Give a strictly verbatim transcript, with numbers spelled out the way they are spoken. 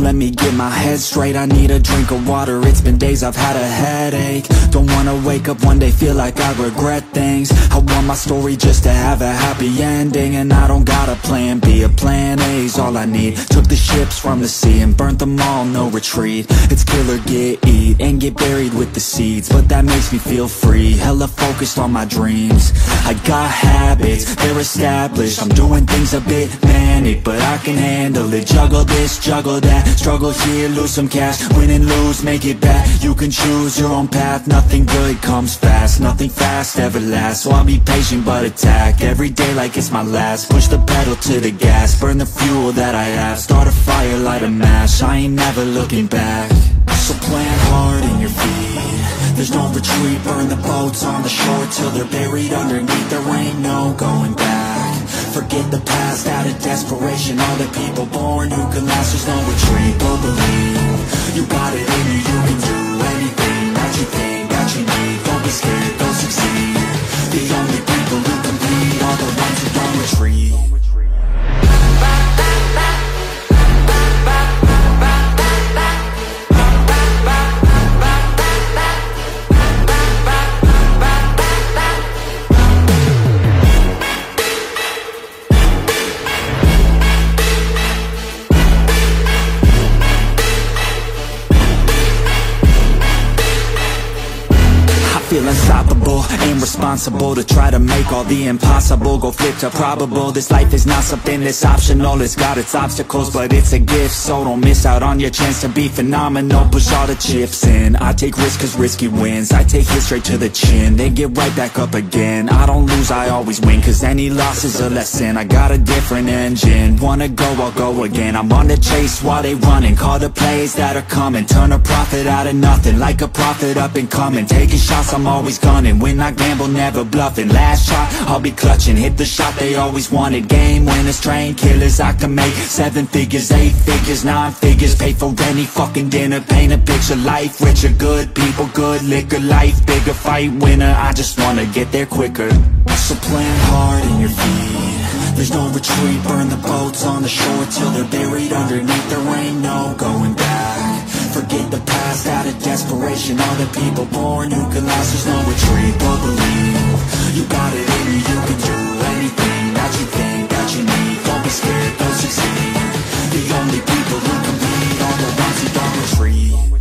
let me get my head straight. I need a drink of water, it's been days I've had a headache. Don't wanna wake up one day, feel like I regret things. I want my story just to have a happy ending. And I don't got a plan B, a plan A's all I need. Took the ships from the sea and burnt them all, no retreat. It's kill or get eat, and get buried with the seeds. But that makes me feel free, hella focused on my dreams. I got habits, they're established. I'm doing things a bit manic, but I can handle it. Juggle this, juggle that, struggle here, lose some cash. Win and lose, make it back. You can choose your own path, nothing good comes fast. Nothing fast ever lasts, so I'll be patient but attack. Every day like it's my last, push the pedal to the gas. Burn the fuel that I have, start a fire, light a match. I ain't never looking back. So plant hard in your feet, there's no retreat. Burn the boats on the shore till they're buried underneath. There ain't no going back. Forget the past out of desperation. All the people born who can last, there's no retreat. But believe, you got it in you, you can do anything that you think that you need. Don't be scared, don't succeed. The only people who compete are the ones who don't retreat. Feel unstoppable, ain't responsible to try to make all the impossible go flip to probable. This life is not something that's optional, it's got its obstacles, but it's a gift. So don't miss out on your chance to be phenomenal, push all the chips in. I take risks cause risky wins, I take it straight to the chin, then get right back up again. I don't lose, I always win, cause any loss is a lesson. I got a different engine, wanna go, I'll go again. I'm on the chase while they running, call the plays that are coming. Turn a profit out of nothing, like a prophet up and coming. Taking shots, I'm always gunning. When I gamble, never bluffing. Last shot, I'll be clutching. Hit the shot they always wanted. Game winners, train killers. I can make seven figures, eight figures, nine figures. Pay for any fucking dinner. Paint a picture, life richer. Good people, good liquor. Life bigger, fight winner. I just wanna get there quicker. So plant hard in your feet, there's no retreat. Burn the boats on the shore till they're buried underneath. There ain't no going back. Forget the past out of desperation. All the people born who can last, there's no retreat. But believe, you got it in you, you can do anything that you think that you need. Don't be scared, don't succeed. The only people who compete are the ones who don't retreat.